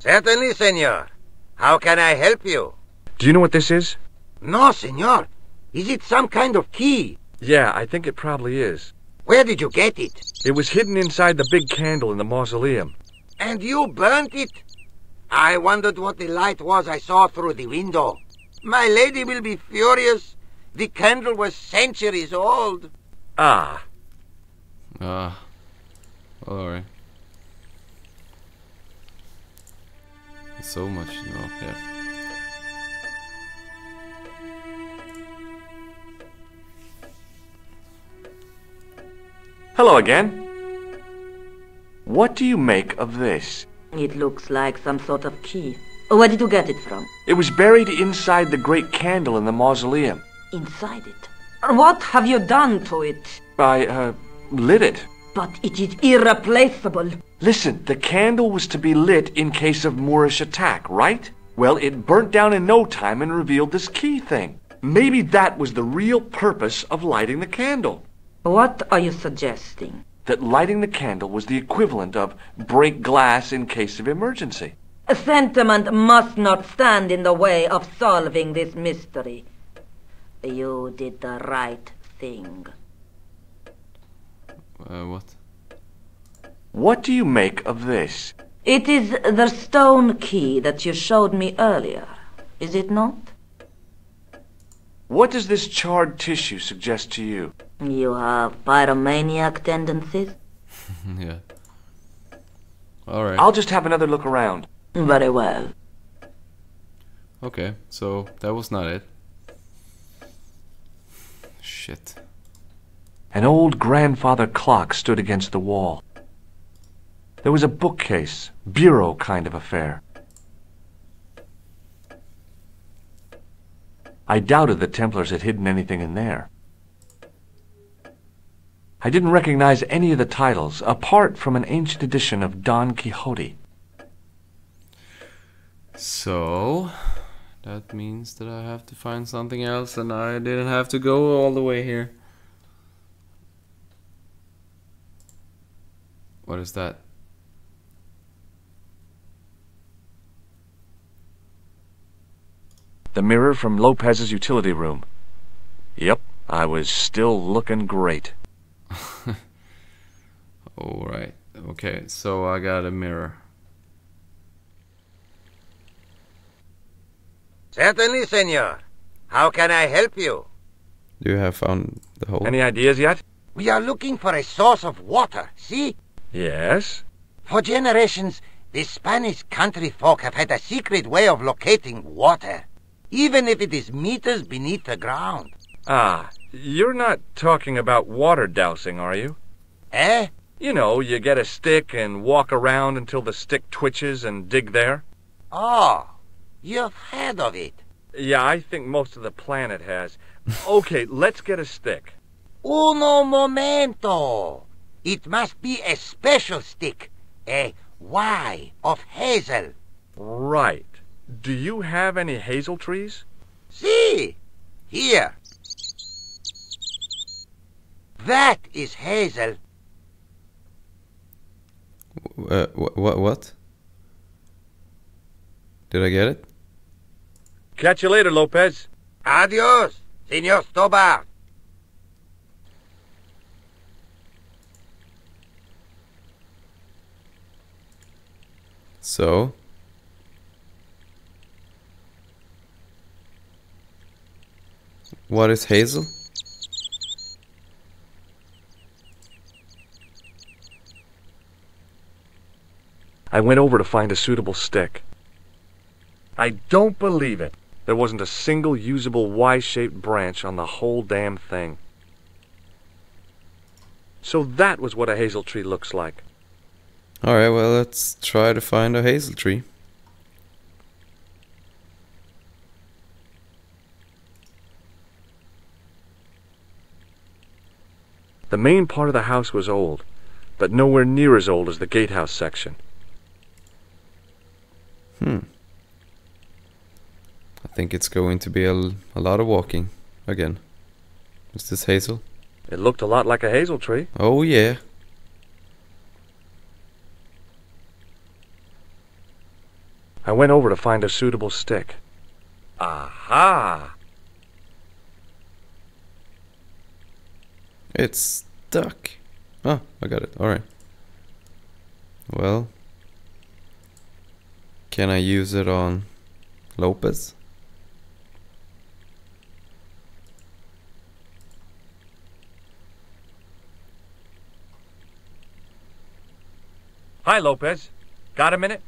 Certainly, senor. How can I help you? Do you know what this is? No, senor. Is it some kind of key? Yeah, I think it probably is. Where did you get it? It was hidden inside the big candle in the mausoleum. And you burnt it? I wondered what the light was I saw through the window. My lady will be furious. The candle was centuries old. Ah. Ah. All right. So much, you know, yeah. Hello again. What do you make of this? It looks like some sort of key. Where did you get it from? It was buried inside the great candle in the mausoleum. Inside it? What have you done to it? I, lit it. But it is irreplaceable. Listen, the candle was to be lit in case of Moorish attack, right? Well, it burnt down in no time and revealed this key thing. Maybe that was the real purpose of lighting the candle. What are you suggesting? That lighting the candle was the equivalent of break glass in case of emergency. A sentiment must not stand in the way of solving this mystery. You did the right thing. What? What do you make of this? It is the stone key that you showed me earlier, is it not? What does this charred tissue suggest to you? You have pyromaniac tendencies? Yeah. Alright. I'll just have another look around. Very well. Okay, so that was not it. Shit. An old grandfather clock stood against the wall. There was a bookcase, bureau kind of affair. I doubted the Templars had hidden anything in there. I didn't recognize any of the titles, apart from an ancient edition of Don Quixote. So, that means that I have to find something else, and I didn't have to go all the way here. What is that? The mirror from Lopez's utility room. Yep, I was still looking great. Alright, okay, so I got a mirror. Certainly, senor. How can I help you? You have found the hole. Any ideas yet? We are looking for a source of water, see? Yes. For generations, the Spanish country folk have had a secret way of locating water, even if it is meters beneath the ground. Ah, you're not talking about water dousing, are you? Eh? You know, you get a stick and walk around until the stick twitches and dig there. Oh, you've heard of it. Yeah, I think most of the planet has. Okay, let's get a stick. Uno momento. It must be a special stick, a Y of hazel. Right. Do you have any hazel trees? See, here. That is hazel. What? Did I get it? Catch you later, Lopez. Adios, Senor Stobbart. So, what is hazel? I went over to find a suitable stick. I don't believe it. There wasn't a single usable Y-shaped branch on the whole damn thing. So that was what a hazel tree looks like. Alright, well, let's try to find a hazel tree. The main part of the house was old, but nowhere near as old as the gatehouse section. Hmm. I think it's going to be a lot of walking again. Is this hazel? It looked a lot like a hazel tree. Oh, yeah. I went over to find a suitable stick. Aha! It's stuck. Ah, I got it. Alright. Well, can I use it on Lopez? Hi, Lopez. Got a minute?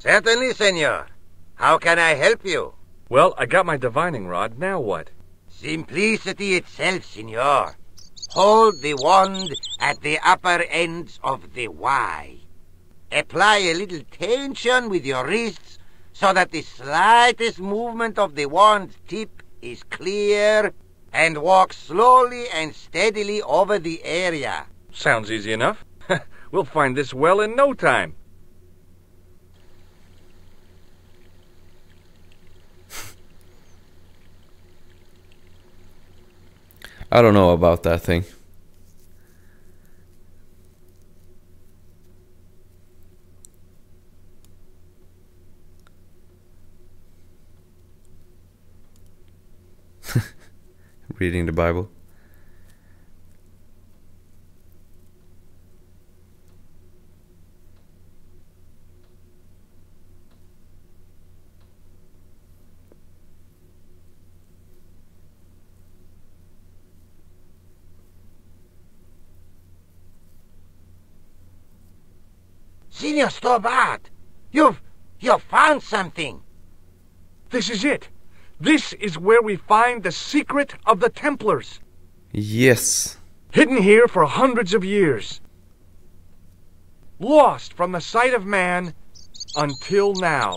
Certainly, senor. How can I help you? Well, I got my divining rod. Now what? Simplicity itself, senor. Hold the wand at the upper ends of the Y. Apply a little tension with your wrists so that the slightest movement of the wand's tip is clear, and walk slowly and steadily over the area. Sounds easy enough. We'll find this well in no time. I don't know about that thing. Reading the Bible. Senor Stobbart, you've found something. This is it. This is where we find the secret of the Templars. Yes. Hidden here for hundreds of years. Lost from the sight of man until now.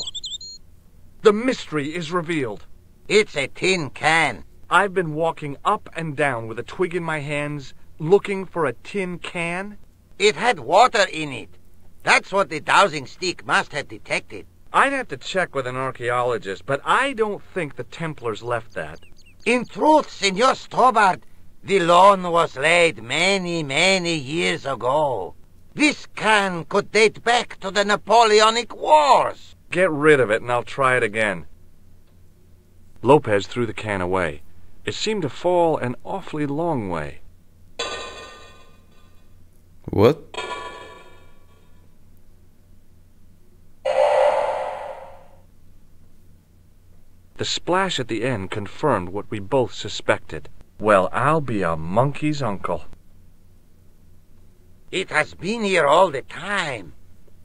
The mystery is revealed. It's a tin can. I've been walking up and down with a twig in my hands, looking for a tin can. It had water in it. That's what the dowsing stick must have detected. I'd have to check with an archaeologist, but I don't think the Templars left that. In truth, Senor Stobbart, the loan was laid many, many years ago. This can could date back to the Napoleonic Wars. Get rid of it and I'll try it again. Lopez threw the can away. It seemed to fall an awfully long way. What? The splash at the end confirmed what we both suspected. Well, I'll be a monkey's uncle. It has been here all the time.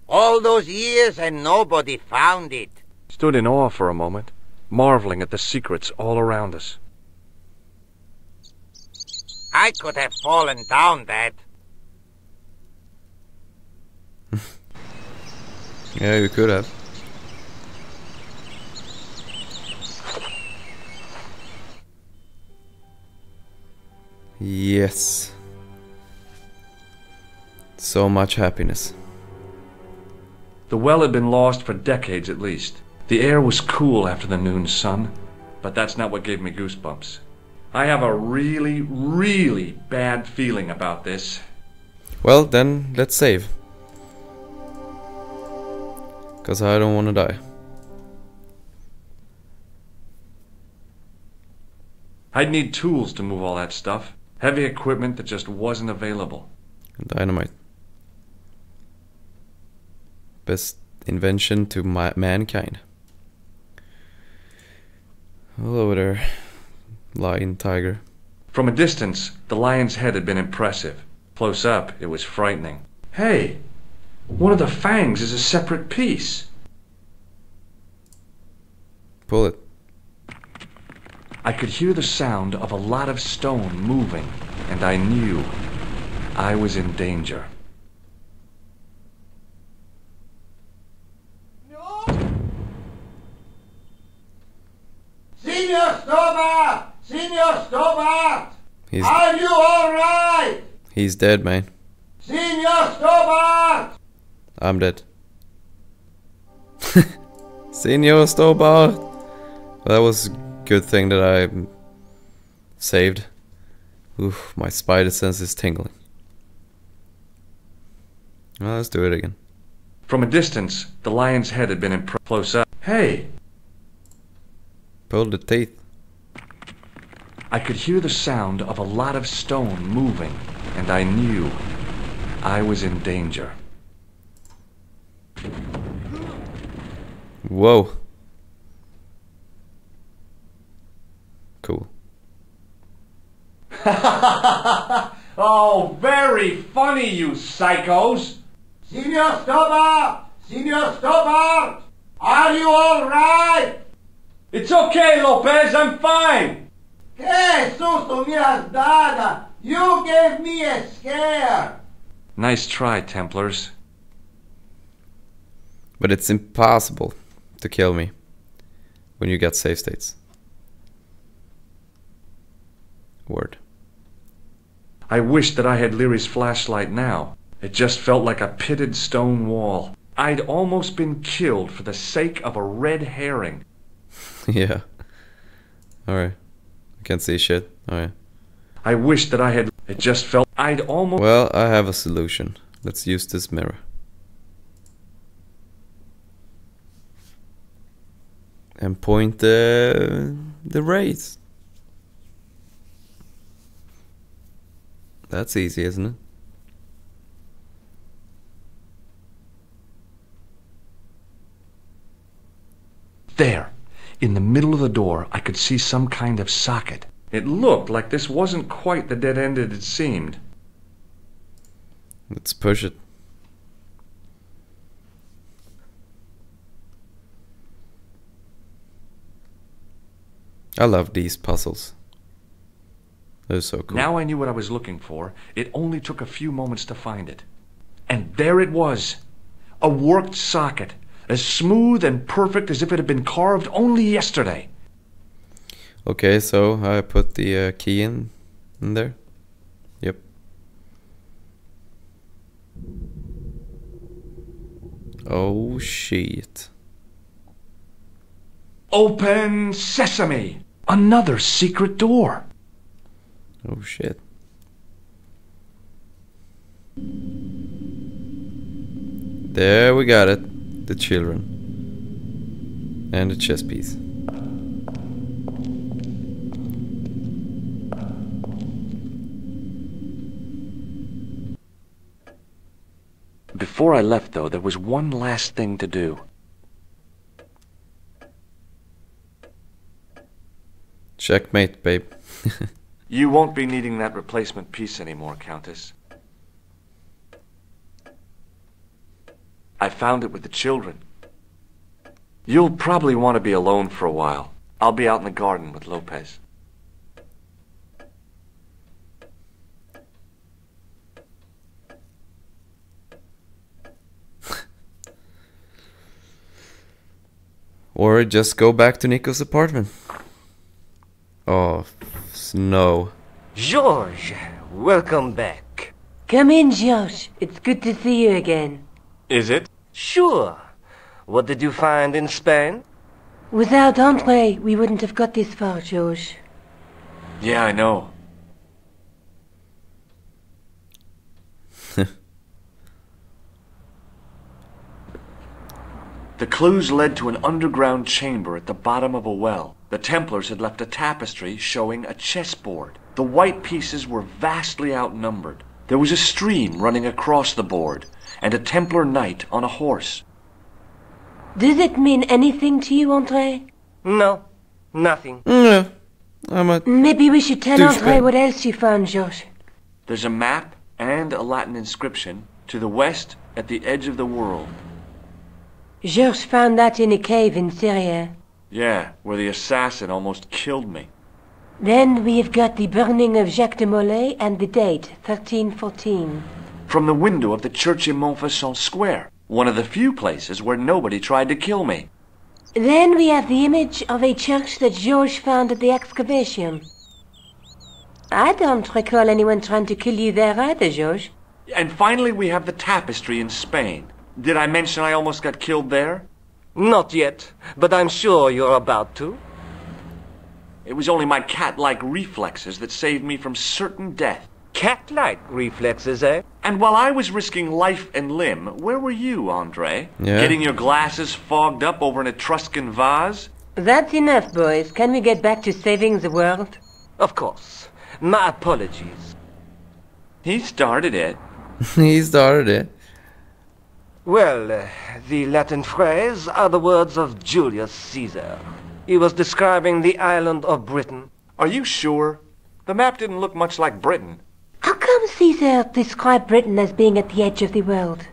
All those years and nobody found it. Stood in awe for a moment, marveling at the secrets all around us. I could have fallen down that. Yeah, you could have. Yes. So much happiness. The well had been lost for decades at least. The air was cool after the noon sun, but that's not what gave me goosebumps. I have a really, really bad feeling about this. Well, then, let's save. 'Cause I don't want to die. I'd need tools to move all that stuff. Heavy equipment that just wasn't available. Dynamite. Best invention to mankind. Hello there, lion tiger. From a distance, the lion's head had been impressive. Close up, it was frightening. Hey, one of the fangs is a separate piece. Pull it. I could hear the sound of a lot of stone moving, and I knew I was in danger. No! Senor Stobbart! Senor Stobbart! Are you alright? He's dead, man. Senor Stobbart! I'm dead. Senor Stobbart! That was... good thing that I saved. Oof, my spider sense is tingling. Well, let's do it again. From a distance, the lion's head had been impressed close up. Hey! Pull the teeth. I could hear the sound of a lot of stone moving, and I knew I was in danger. Whoa. Cool. Oh, very funny, you psychos! Senor Stobbart! Senor Stobbart! Are you alright? It's okay, Lopez, I'm fine! Que susto me has dado! You gave me a scare! Nice try, Templars. But it's impossible to kill me when you get save states. Word. I wished that I had Leary's flashlight now. It just felt like a pitted stone wall. I'd almost been killed for the sake of a red herring. Yeah. Alright. I can't see shit. Alright. I wished that I had... It just felt... I'd almost... Well, I have a solution. Let's use this mirror. And point the rays. That's easy, isn't it? There, in the middle of the door, I could see some kind of socket. It looked like this wasn't quite the dead end it had seemed. Let's push it. I love these puzzles. They're so cool. Now I knew what I was looking for. It only took a few moments to find it. And there it was, a worked socket. As smooth and perfect as if it had been carved only yesterday. Okay, so I put the key in there. Yep. Oh, shit. Open sesame! Another secret door! Oh, shit. There, we got it. The children and the chess piece. Before I left, though, there was one last thing to do. Checkmate, babe. You won't be needing that replacement piece anymore, Countess. I found it with the children. You'll probably want to be alone for a while. I'll be out in the garden with Lopez. Or just go back to Nico's apartment. Oh, no. George, welcome back. Come in, George. It's good to see you again. Is it? Sure. What did you find in Spain? Without Andre, we wouldn't have got this far, George. Yeah, I know. The clues led to an underground chamber at the bottom of a well. The Templars had left a tapestry showing a chessboard. The white pieces were vastly outnumbered. There was a stream running across the board, and a Templar knight on a horse. Does it mean anything to you, André? No, nothing. No, I'm a... Maybe we should tell André what else you found, Josh. There's a map and a Latin inscription to the west at the edge of the world. Josh found that in a cave in Syria. Yeah, where the assassin almost killed me. Then we've got the burning of Jacques de Molay and the date, 1314. From the window of the church in Montfaucon Square, one of the few places where nobody tried to kill me. Then we have the image of a church that George found at the excavation. I don't recall anyone trying to kill you there either, George. And finally we have the tapestry in Spain. Did I mention I almost got killed there? Not yet, but I'm sure you're about to. It was only my cat-like reflexes that saved me from certain death. Cat-like reflexes, eh? And while I was risking life and limb, where were you, Andre? Yeah. Getting your glasses fogged up over an Etruscan vase? That's enough, boys. Can we get back to saving the world? Of course. My apologies. He started it. He started it. Well, the Latin phrase are the words of Julius Caesar. He was describing the island of Britain. Are you sure? The map didn't look much like Britain. How come Caesar described Britain as being at the edge of the world?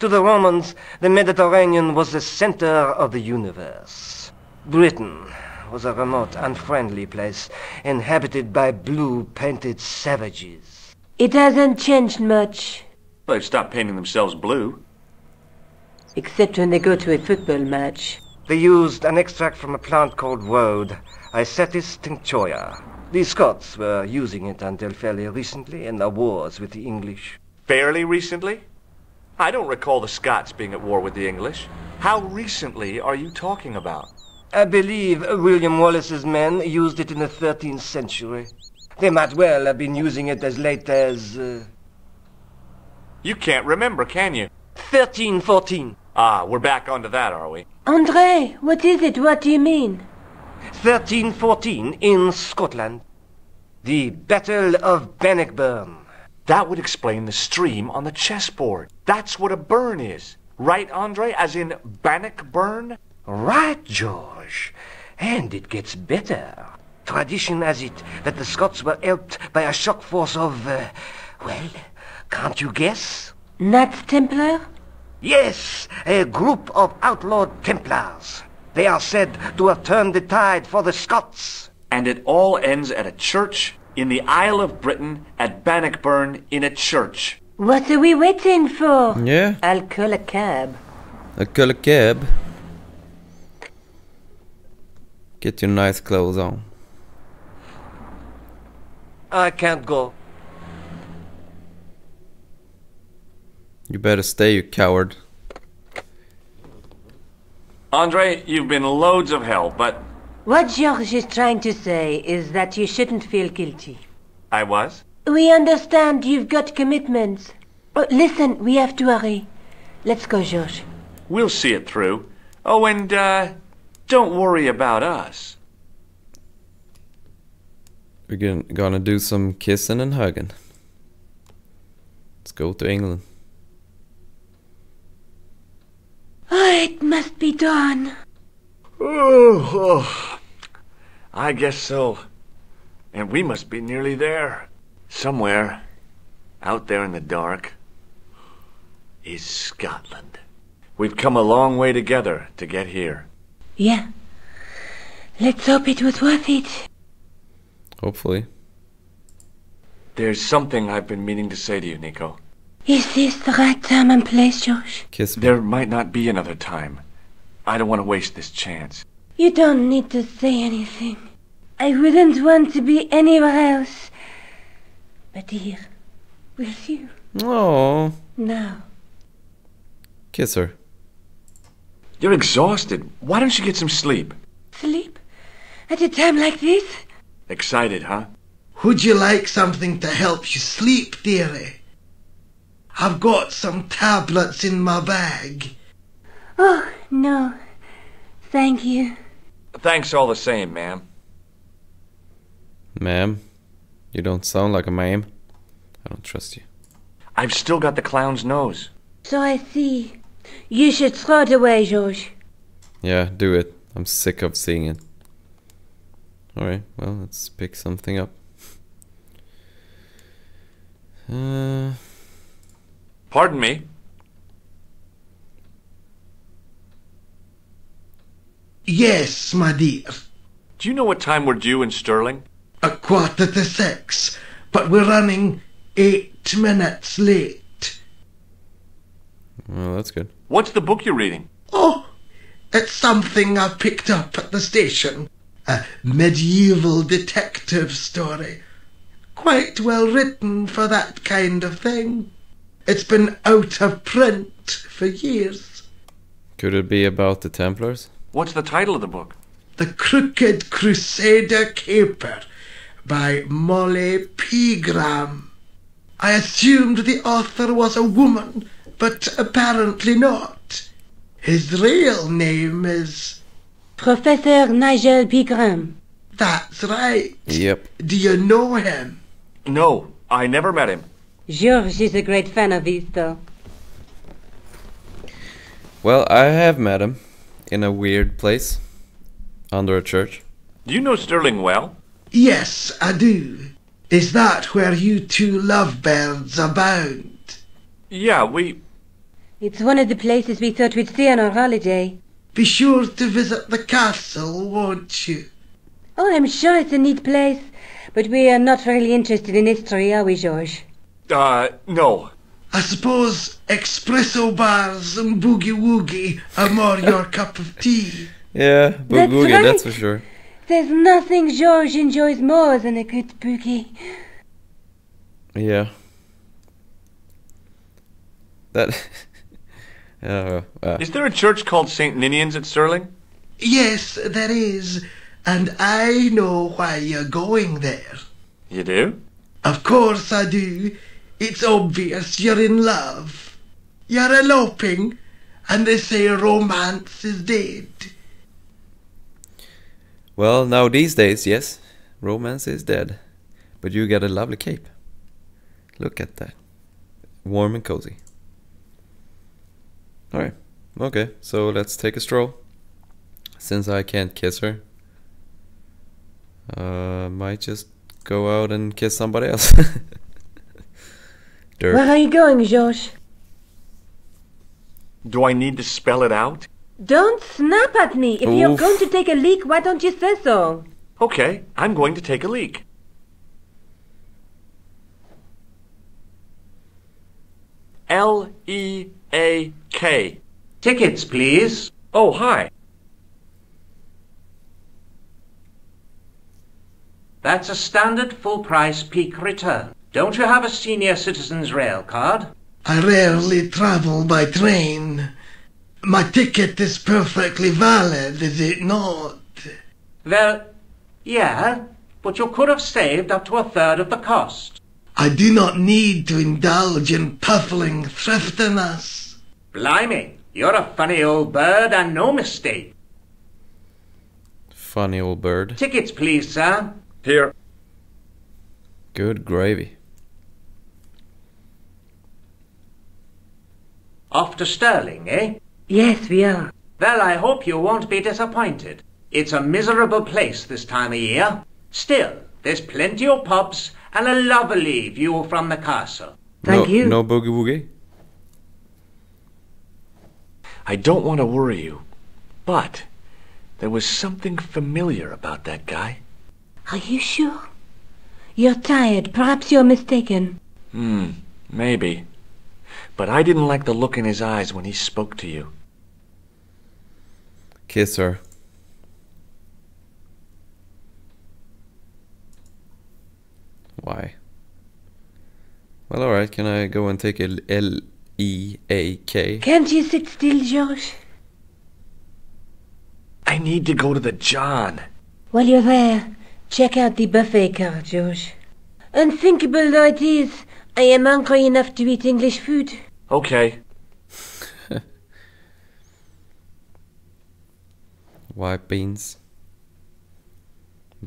To the Romans, the Mediterranean was the center of the universe. Britain was a remote, unfriendly place, inhabited by blue-painted savages. It hasn't changed much. They've stopped painting themselves blue. Except when they go to a football match. They used an extract from a plant called woad, Isatis tinctoria. The Scots were using it until fairly recently in the wars with the English. Fairly recently? I don't recall the Scots being at war with the English. How recently are you talking about? I believe William Wallace's men used it in the 13th century. They might well have been using it as late as... You can't remember, can you? 1314. Ah, we're back onto that, are we? Andre, what is it? What do you mean? 1314 in Scotland. The Battle of Bannockburn. That would explain the stream on the chessboard. That's what a burn is. Right, Andre? As in Bannockburn? Right, George. And it gets better. Tradition has it that the Scots were helped by a shock force of, well, can't you guess? Knights Templar? Yes, a group of outlawed Templars. They are said to have turned the tide for the Scots. And it all ends at a church in the Isle of Britain at Bannockburn in a church. What are we waiting for? Yeah. I'll call a cab. I'll call a cab. Get your nice clothes on. I can't go. You better stay, you coward. Andre, you've been loads of hell, but... What George is trying to say is that you shouldn't feel guilty. I was? We understand you've got commitments. Oh, listen, we have to hurry. Let's go, George. We'll see it through. Oh, and, don't worry about us. We're gonna do some kissing and hugging. Let's go to England. Oh, it must be dawn. Oh, I guess so. And we must be nearly there. Somewhere, out there in the dark, is Scotland. We've come a long way together to get here. Yeah. Let's hope it was worth it. Hopefully. There's something I've been meaning to say to you, Nico. Is this the right time and place, Josh? Kiss me. There might not be another time. I don't want to waste this chance. You don't need to say anything. I wouldn't want to be anywhere else but here, with you. Oh. Now. Kiss her. You're exhausted. Why don't you get some sleep? Sleep? At a time like this? Excited, huh? Would you like something to help you sleep, dearie? I've got some tablets in my bag. Oh, no. Thank you. Thanks all the same, ma'am. Ma'am? You don't sound like a ma'am. I don't trust you. I've still got the clown's nose. So I see. You should throw it away, George. Yeah, do it. I'm sick of seeing it. Alright, well, let's pick something up. Pardon me. Yes, my dear. Do you know what time we're due in Stirling? 5:45, but we're running 8 minutes late. Well, that's good. What's the book you're reading? Oh, it's something I picked up at the station. A medieval detective story. Quite well written for that kind of thing. It's been out of print for years. Could it be about the Templars? What's the title of the book? The Crooked Crusader Caper by Molly Pigram. I assumed the author was a woman, but apparently not. His real name is... Professor Nigel Pigram. That's right. Yep. Do you know him? No, I never met him. George is a great fan of his, though. Well, I have met him. In a weird place. Under a church. Do you know Stirling well? Yes, I do. Is that where you two lovebirds abound? Yeah, we... It's one of the places we thought we'd see on our holiday. Be sure to visit the castle, won't you? Oh, I'm sure it's a neat place. But we are not really interested in history, are we, George? No. I suppose espresso bars and boogie-woogie are more your cup of tea. Yeah, boogie-woogie, right. That's for sure. There's nothing George enjoys more than a good boogie. Yeah. That... Is there a church called St. Ninian's at Stirling? Yes, there is. And I know why you're going there. You do? Of course I do. It's obvious you're in love. You're eloping, and they say romance is dead. Well, now these days, yes, romance is dead. But you got a lovely cape. Look at that. Warm and cozy. Alright, okay, so let's take a stroll. Since I can't kiss her, might just go out and kiss somebody else. Where are you going, George? Do I need to spell it out? Don't snap at me. If you're going to take a leak, why don't you say so? Okay, I'm going to take a leak. L-E-A-K. Tickets, please. Oh, hi. That's a standard full-price peak return. Don't you have a senior citizen's rail card? I rarely travel by train. My ticket is perfectly valid, is it not? Well, yeah, but you could have saved up to a third of the cost. I do not need to indulge in puffling thriftiness. Blimey, you're a funny old bird and no mistake. Funny old bird. Tickets, please, sir. Here. Good gravy. Off to Stirling, eh? Yes, we are. Well, I hope you won't be disappointed. It's a miserable place this time of year. Still, there's plenty of pubs and a lovely view from the castle. Thank you. No boogie-woogie? I don't want to worry you, but there was something familiar about that guy. Are you sure? You're tired. Perhaps you're mistaken. Maybe. But I didn't like the look in his eyes when he spoke to you. Kiss her. Why? Well, alright, can I go and take a L-E-A-K? Can't you sit still, George? I need to go to the John. While you're there, check out the buffet card, George. Unthinkable though it is, I am hungry enough to eat English food. Okay. White beans.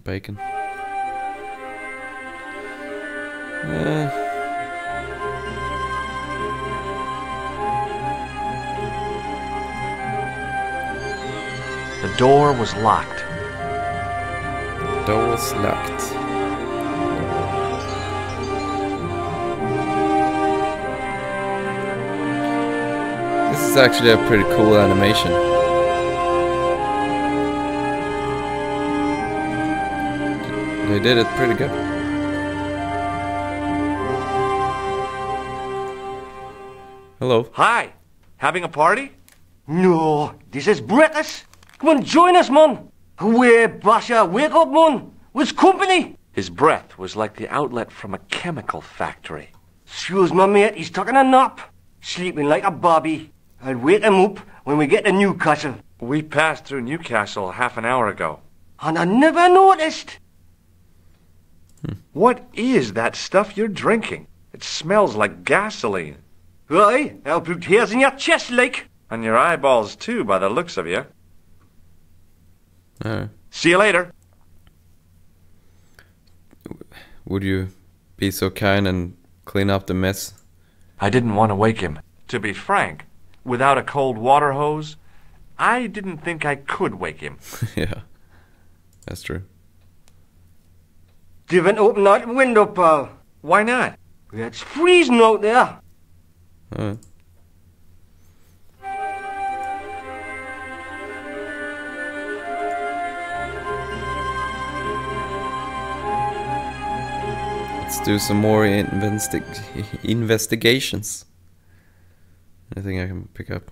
Bacon. The door was locked. Doors locked. This is actually a pretty cool animation. They did it pretty good. Hello. Hi. Having a party? No, this is British. Come and join us, man. Where, Basha, wake up, man! What's company? His breath was like the outlet from a chemical factory. Excuse my mate, he's taking a nap. Sleeping like a bobby. I'll wake him up when we get to Newcastle. We passed through Newcastle half an hour ago. And I never noticed. What is that stuff you're drinking? It smells like gasoline. Why, I'll put hairs in your chest, like. And your eyeballs, too, by the looks of you. Oh. See you later. Would you be so kind and clean up the mess? I didn't want to wake him. To be frank, without a cold water hose, I didn't think I could wake him. Yeah, that's true. Didn't open that window, pal. Why not? It's freezing out there. Oh. Let's do some more investigations. Anything I can pick up?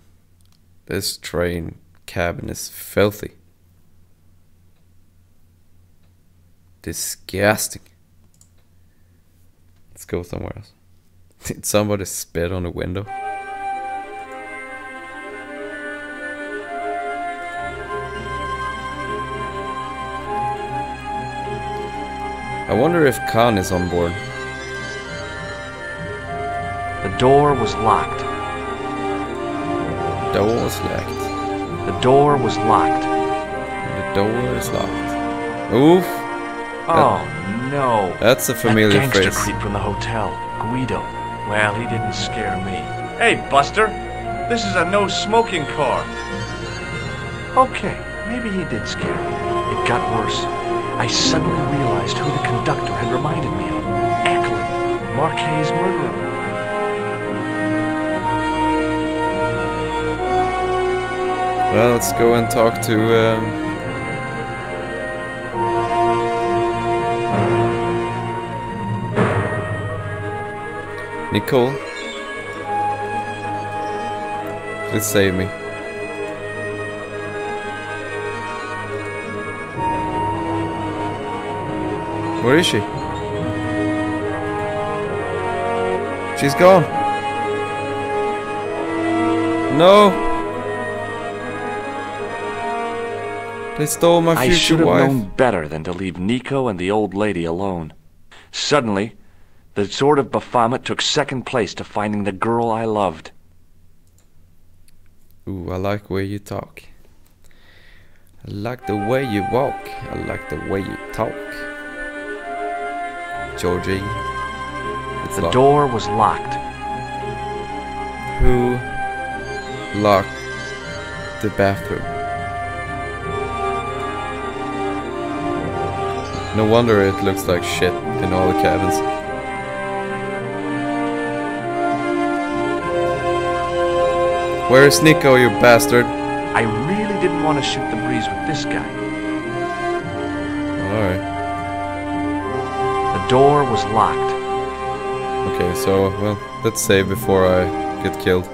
This train cabin is filthy. Disgusting. Let's go somewhere else. Did somebody spit on a window? I wonder if Khan is on board. The door was locked. The door was locked. The door was locked. The door is locked. Oof. Oh, no. That's a familiar phrase. That gangster creep from the hotel, Guido. Well, he didn't scare me. Hey, Buster. This is a no-smoking car. Okay, maybe he did scare me. It got worse. I suddenly realized who the conductor had reminded me of. Eckland, Marquet's murderer. Well, let's go and talk to... Nicole. Please save me. Where is she? She's gone. No. They stole my future wife. I should have known better than to leave Nico and the old lady alone. Suddenly, the sword of Baphomet took second place to finding the girl I loved. Ooh, I like where you talk. I like the way you walk. I like the way you talk. Georgie. It's locked. The door was locked. Who locked the bathroom? No wonder it looks like shit in all the cabins. Where is Nico, you bastard? I really didn't want to shoot the breeze with this guy. Alright. The door was locked. Okay, so, well, let's save before I get killed.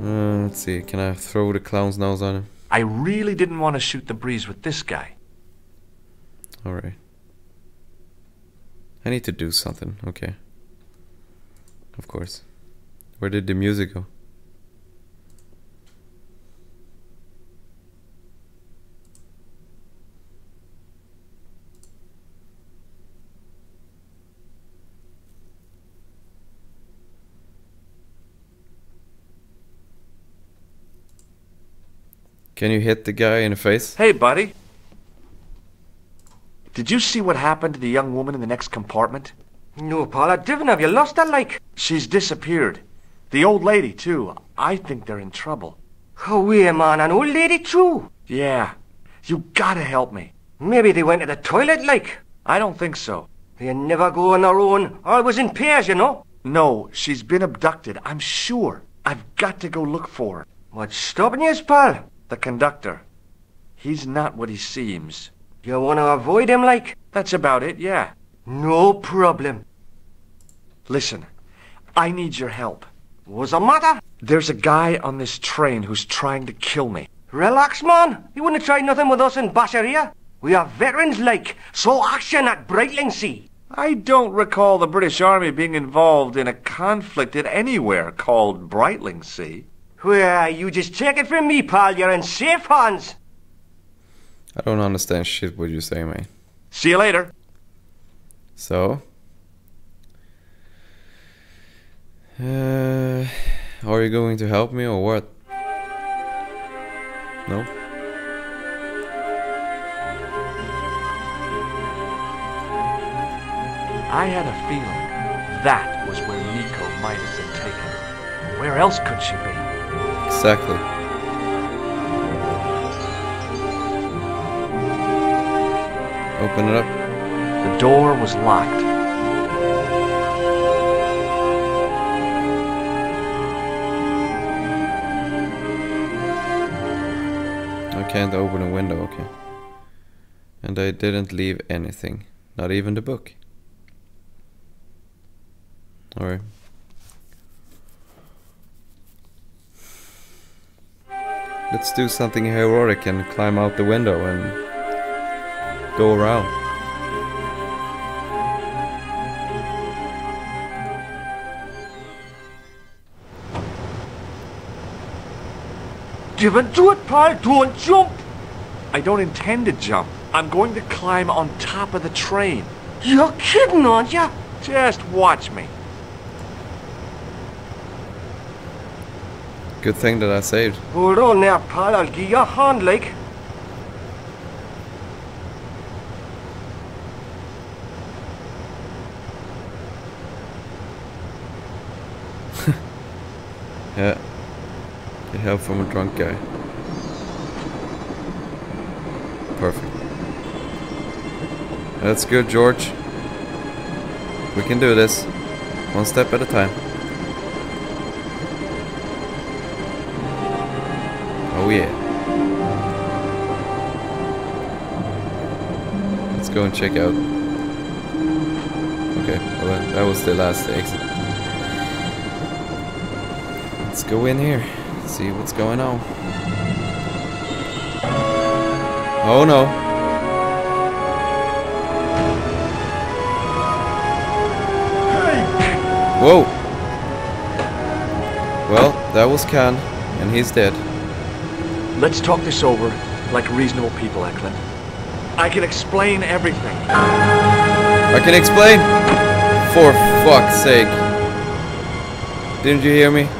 Let's see, can I throw the clown's nose on him? I really didn't want to shoot the breeze with this guy. Alright. I need to do something, okay. Of course. Where did the music go? Can you hit the guy in the face? Hey, buddy. Did you see what happened to the young woman in the next compartment? No, Paula, didn't have you lost her, like? She's disappeared. The old lady, too. I think they're in trouble. Oh, yeah, man, an old lady, too? Yeah. You gotta help me. Maybe they went to the toilet, like? I don't think so. They never go on their own. Always in pairs, you know? No, she's been abducted, I'm sure. I've got to go look for her. What's stopping you, pal? The conductor. He's not what he seems. You want to avoid him, like? That's about it, yeah. No problem. Listen, I need your help. What's the matter? There's a guy on this train who's trying to kill me. Relax, man. You wouldn't try nothing with us in Basharia. We are veterans, like. So action at Brightlingsea. I don't recall the British Army being involved in a conflict at anywhere called Brightlingsea. Well, you just take it from me, pal. You're in safe hands. I don't understand shit what you say, man. See you later. So, Are you going to help me or what? No? I had a feeling that was where Nico might have been taken. Where else could she be? Exactly. Open it up. The door was locked. I can't open a window, okay. And I didn't leave anything. Not even the book. Alright. Let's do something heroic and climb out the window and go around. Given to it, pal, don't jump! I don't intend to jump. I'm going to climb on top of the train. You're kidding, aren't you? Just watch me. Good thing that I saved. Hold on now, pal. I'll give you a hand, like. Yeah. Get help from a drunk guy. Perfect. That's good, George. We can do this. One step at a time. Oh yeah. Let's go and check out. Okay, well, that was the last exit. Let's go in here. See what's going on. Oh no. Whoa. Well, that was Khan, and he's dead. Let's talk this over like reasonable people, Eckland. I can explain everything. I can explain? For fuck's sake. Didn't you hear me?